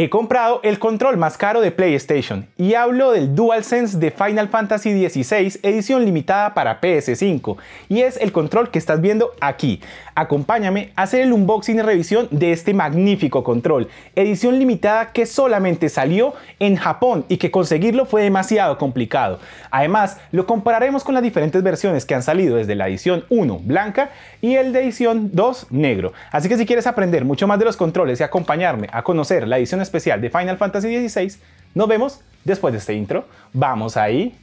He comprado el control más caro de PlayStation y hablo del DualSense de Final Fantasy XVI edición limitada para PS5 y es el control que estás viendo aquí. Acompáñame a hacer el unboxing y revisión de este magnífico control, edición limitada que solamente salió en Japón y que conseguirlo fue demasiado complicado. Además, lo compararemos con las diferentes versiones que han salido desde la edición 1 blanca y el de edición 2 negro. Así que si quieres aprender mucho más de los controles y acompañarme a conocer la edición especial de Final Fantasy XVI, nos vemos después de este intro. ¡Vamos ahí!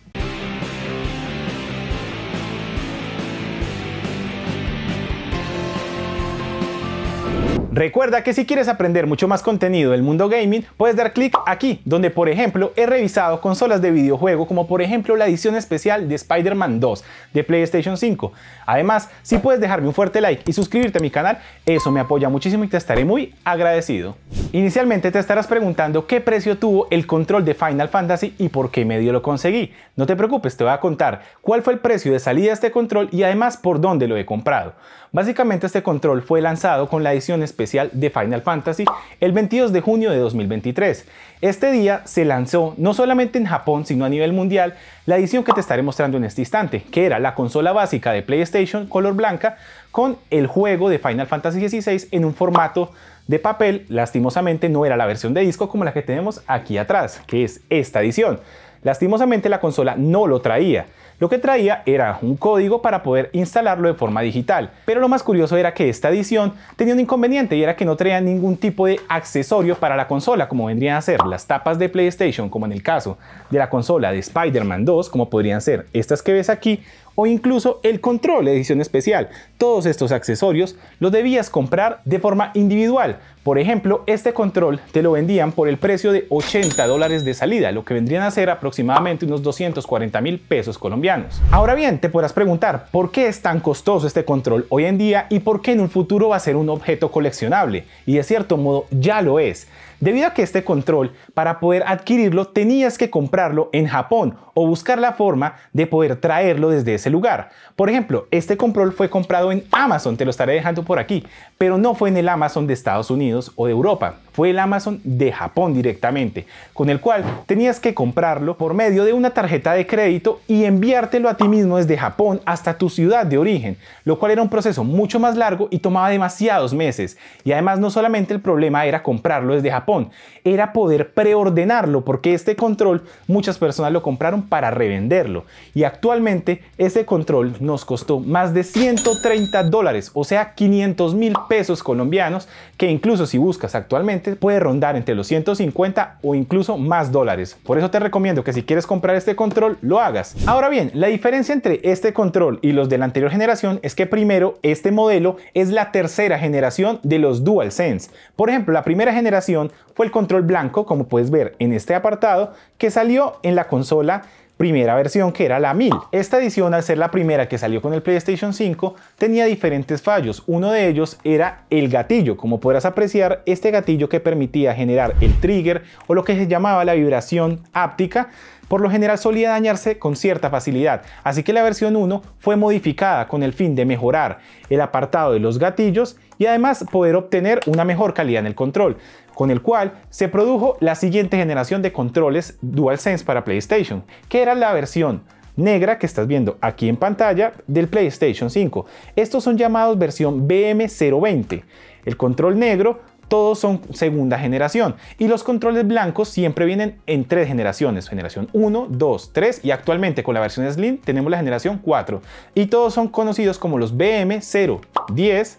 Recuerda que si quieres aprender mucho más contenido del mundo gaming, puedes dar clic aquí, donde por ejemplo he revisado consolas de videojuego como por ejemplo la edición especial de Spider-Man 2 de PlayStation 5. Además, si puedes dejarme un fuerte like y suscribirte a mi canal, eso me apoya muchísimo y te estaré muy agradecido. Inicialmente te estarás preguntando qué precio tuvo el control de Final Fantasy y por qué medio lo conseguí. No te preocupes, te voy a contar cuál fue el precio de salida de este control y además por dónde lo he comprado. Básicamente este control fue lanzado con la edición especial de Final Fantasy el 22 de junio de 2023. Este día se lanzó no solamente en Japón sino a nivel mundial la edición que te estaré mostrando en este instante, que era la consola básica de PlayStation color blanca con el juego de Final Fantasy XVI en un formato de papel. Lastimosamente no era la versión de disco como la que tenemos aquí atrás, que es esta edición. Lastimosamente la consola no lo traía. Lo que traía era un código para poder instalarlo de forma digital, pero lo más curioso era que esta edición tenía un inconveniente y era que no traía ningún tipo de accesorio para la consola, como vendrían a ser las tapas de PlayStation, como en el caso de la consola de Spider-Man 2, como podrían ser estas que ves aquí, o incluso el control de edición especial. Todos estos accesorios los debías comprar de forma individual. Por ejemplo, este control te lo vendían por el precio de $80 de salida, lo que vendrían a ser aproximadamente unos 240.000 pesos colombianos. Ahora bien, te podrás preguntar por qué es tan costoso este control hoy en día y por qué en un futuro va a ser un objeto coleccionable, y de cierto modo ya lo es. Debido a que este control, para poder adquirirlo, tenías que comprarlo en Japón o buscar la forma de poder traerlo desde ese lugar. Por ejemplo, este control fue comprado en Amazon, te lo estaré dejando por aquí, pero no fue en el Amazon de Estados Unidos o de Europa, fue el Amazon de Japón directamente, con el cual tenías que comprarlo por medio de una tarjeta de crédito y enviártelo a ti mismo desde Japón hasta tu ciudad de origen, lo cual era un proceso mucho más largo y tomaba demasiados meses. Y además no solamente el problema era comprarlo desde Japón, era poder preordenarlo, porque este control muchas personas lo compraron para revenderlo, y actualmente este control nos costó más de $130, o sea 500.000 pesos colombianos, que incluso si buscas actualmente puede rondar entre los 150 o incluso más dólares. Por eso te recomiendo que si quieres comprar este control lo hagas. Ahora bien, la diferencia entre este control y los de la anterior generación es que primero, este modelo es la tercera generación de los DualSense. Por ejemplo, la primera generación fue el control blanco, como puedes ver en este apartado, que salió en la consola primera versión, que era la 1000. Esta edición, al ser la primera que salió con el PlayStation 5, tenía diferentes fallos. Uno de ellos era el gatillo. Como podrás apreciar, este gatillo que permitía generar el trigger o lo que se llamaba la vibración háptica, por lo general solía dañarse con cierta facilidad, así que la versión 1 fue modificada con el fin de mejorar el apartado de los gatillos y además poder obtener una mejor calidad en el control, con el cual se produjo la siguiente generación de controles DualSense para PlayStation, que era la versión negra que estás viendo aquí en pantalla del PlayStation 5. Estos son llamados versión BM020. El control negro, todos son segunda generación, y los controles blancos siempre vienen en tres generaciones, generación 1, 2, 3 y actualmente con la versión Slim tenemos la generación 4, y todos son conocidos como los BM0, 10,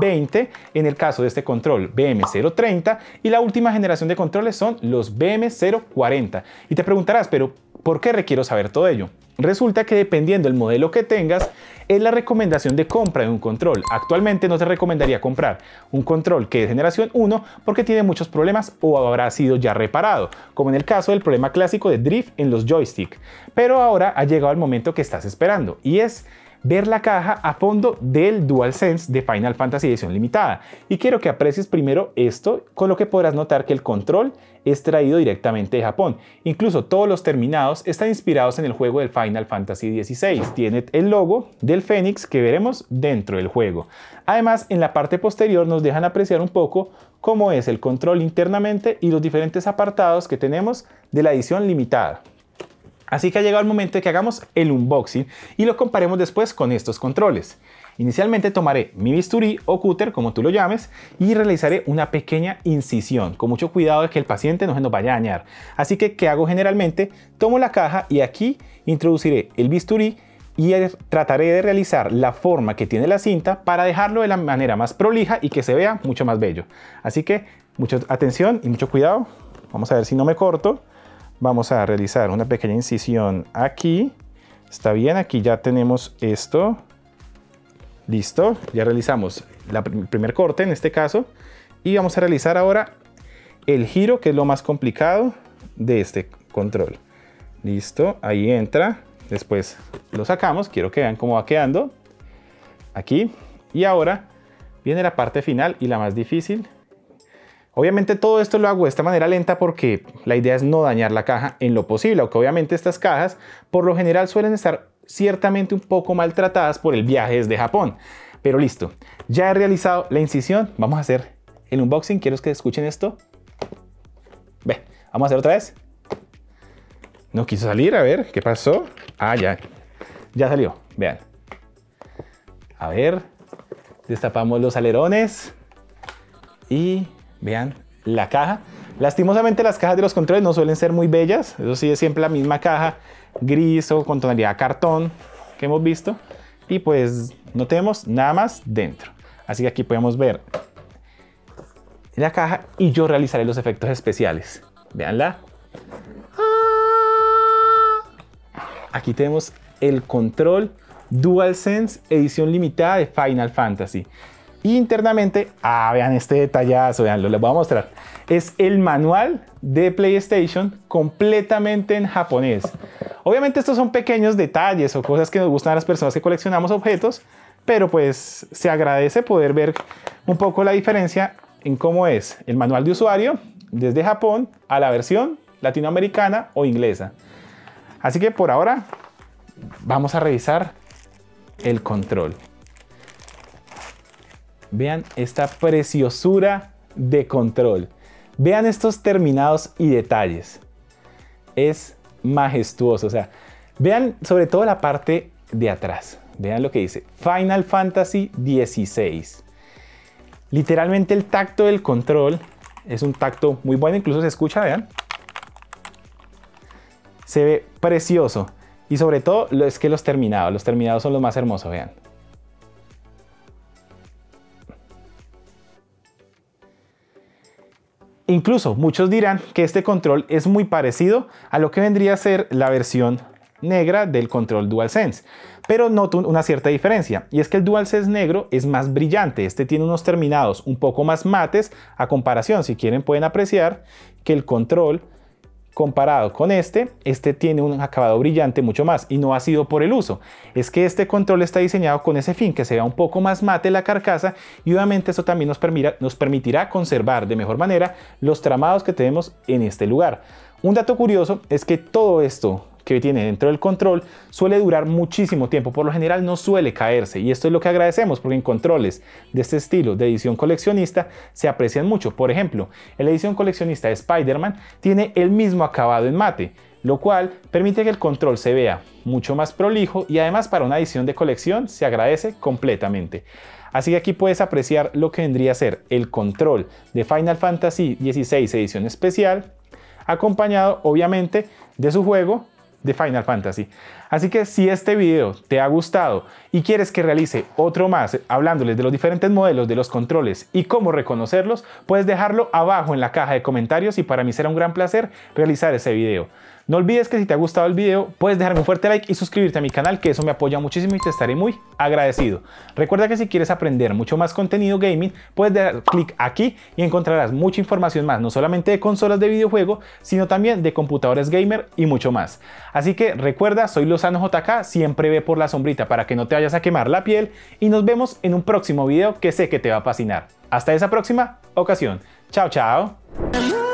20, en el caso de este control BM030, y la última generación de controles son los BM040. Y te preguntarás, pero ¿por qué requiero saber todo ello? Resulta que dependiendo del modelo que tengas, es la recomendación de compra de un control. Actualmente no te recomendaría comprar un control que es generación 1 porque tiene muchos problemas o habrá sido ya reparado, como en el caso del problema clásico de drift en los joysticks. Pero ahora ha llegado el momento que estás esperando, y es ver la caja a fondo del DualSense de Final Fantasy edición limitada, y quiero que aprecies primero esto, con lo que podrás notar que el control es traído directamente de Japón. Incluso todos los terminados están inspirados en el juego del Final Fantasy XVI. Tiene el logo del Fénix que veremos dentro del juego. Además, en la parte posterior nos dejan apreciar un poco cómo es el control internamente y los diferentes apartados que tenemos de la edición limitada. Así que ha llegado el momento de que hagamos el unboxing y lo comparemos después con estos controles. Inicialmente tomaré mi bisturí o cúter, como tú lo llames, y realizaré una pequeña incisión, con mucho cuidado de que el paciente no se nos vaya a dañar. Así que, ¿qué hago generalmente? Tomo la caja y aquí introduciré el bisturí y trataré de realizar la forma que tiene la cinta para dejarlo de la manera más prolija y que se vea mucho más bello. Así que, mucha atención y mucho cuidado. Vamos a ver si no me corto. Vamos a realizar una pequeña incisión aquí. Está bien, aquí ya tenemos esto. Listo, ya realizamos el primer corte en este caso. Y vamos a realizar ahora el giro, que es lo más complicado de este control. Listo, ahí entra. Después lo sacamos, quiero que vean cómo va quedando. Aquí. Y ahora viene la parte final y la más difícil. Obviamente todo esto lo hago de esta manera lenta porque la idea es no dañar la caja en lo posible, aunque obviamente estas cajas por lo general suelen estar ciertamente un poco maltratadas por el viaje desde Japón. Pero listo, ya he realizado la incisión, vamos a hacer el unboxing. Quiero que escuchen esto. Ve, vamos a hacer otra vez. No quiso salir, a ver, ¿qué pasó? Ah, ya salió, vean. A ver, destapamos los alerones y vean la caja. Lastimosamente las cajas de los controles no suelen ser muy bellas, eso sí, es siempre la misma caja gris o con tonalidad de cartón que hemos visto, y pues no tenemos nada más dentro. Así que aquí podemos ver la caja y yo realizaré los efectos especiales. Veanla. Aquí tenemos el control DualSense edición limitada de Final Fantasy. Internamente, vean este detallazo, veanlo, les voy a mostrar. Es el manual de PlayStation completamente en japonés. Obviamente estos son pequeños detalles o cosas que nos gustan a las personas que coleccionamos objetos, pero pues se agradece poder ver un poco la diferencia en cómo es el manual de usuario desde Japón a la versión latinoamericana o inglesa. Así que por ahora vamos a revisar el control. Vean esta preciosura de control. Vean estos terminados y detalles. Es majestuoso. O sea, vean sobre todo la parte de atrás. Vean lo que dice. Final Fantasy XVI. Literalmente el tacto del control es un tacto muy bueno. Incluso se escucha, vean. Se ve precioso. Y sobre todo es que los terminados. Los terminados son los más hermosos, vean. Incluso muchos dirán que este control es muy parecido a lo que vendría a ser la versión negra del control DualSense, pero noto una cierta diferencia, y es que el DualSense negro es más brillante. Este tiene unos terminados un poco más mates a comparación. Si quieren pueden apreciar que el control comparado con este tiene un acabado brillante mucho más, y no ha sido por el uso. Es que este control está diseñado con ese fin, que se vea un poco más mate la carcasa, y obviamente eso también nos permitirá conservar de mejor manera los tramados que tenemos en este lugar. Un dato curioso es que todo esto que tiene dentro del control suele durar muchísimo tiempo, por lo general no suele caerse, y esto es lo que agradecemos, porque en controles de este estilo de edición coleccionista se aprecian mucho. Por ejemplo, en la edición coleccionista de Spider-Man tiene el mismo acabado en mate, lo cual permite que el control se vea mucho más prolijo, y además para una edición de colección se agradece completamente. Así que aquí puedes apreciar lo que vendría a ser el control de Final Fantasy XVI edición especial, acompañado obviamente de su juego de Final Fantasy. Así que si este video te ha gustado y quieres que realice otro más hablándoles de los diferentes modelos de los controles y cómo reconocerlos, puedes dejarlo abajo en la caja de comentarios, y para mí será un gran placer realizar ese video. No olvides que si te ha gustado el video, puedes dejarme un fuerte like y suscribirte a mi canal, que eso me apoya muchísimo y te estaré muy agradecido. Recuerda que si quieres aprender mucho más contenido gaming, puedes dar clic aquí y encontrarás mucha información más, no solamente de consolas de videojuego, sino también de computadores gamer y mucho más. Así que recuerda, soy Lozano JK, siempre ve por la sombrita para que no te vayas a quemar la piel y nos vemos en un próximo video que sé que te va a fascinar. Hasta esa próxima ocasión. Chao, chao.